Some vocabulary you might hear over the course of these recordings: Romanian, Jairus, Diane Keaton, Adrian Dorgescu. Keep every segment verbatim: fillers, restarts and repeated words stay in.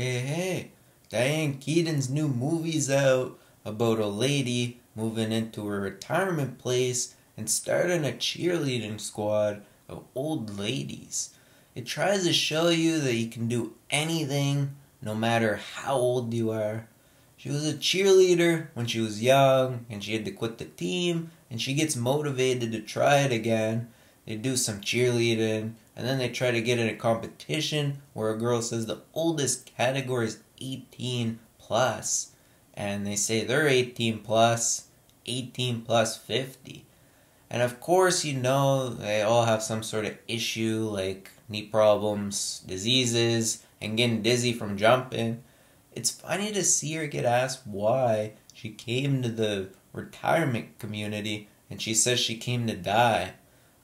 Hey, hey, Diane Keaton's new movie's out about a lady moving into a retirement place and starting a cheerleading squad of old ladies. It tries to show you that you can do anything, no matter how old you are. She was a cheerleader when she was young, and she had to quit the team, and she gets motivated to try it again. They do some cheerleading, and then they try to get in a competition where a girl says the oldest category is eighteen plus. And they say they're eighteen plus, eighteen plus fifty. And of course, you know, they all have some sort of issue like knee problems, diseases, and getting dizzy from jumping. It's funny to see her get asked why she came to the retirement community, and she says she came to die.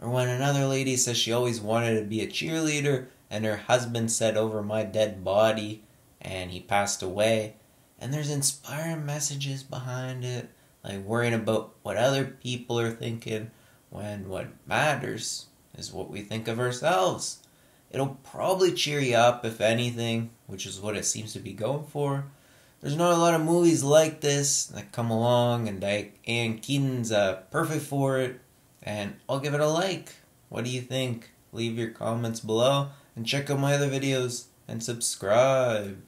Or when another lady says she always wanted to be a cheerleader, and her husband said over my dead body, and he passed away. And there's inspiring messages behind it, like worrying about what other people are thinking, when what matters is what we think of ourselves. It'll probably cheer you up, if anything, which is what it seems to be going for. There's not a lot of movies like this that come along, and Diane Keaton's uh, perfect for it, and I'll give it a like. What do you think? Leave your comments below, and check out my other videos, and subscribe.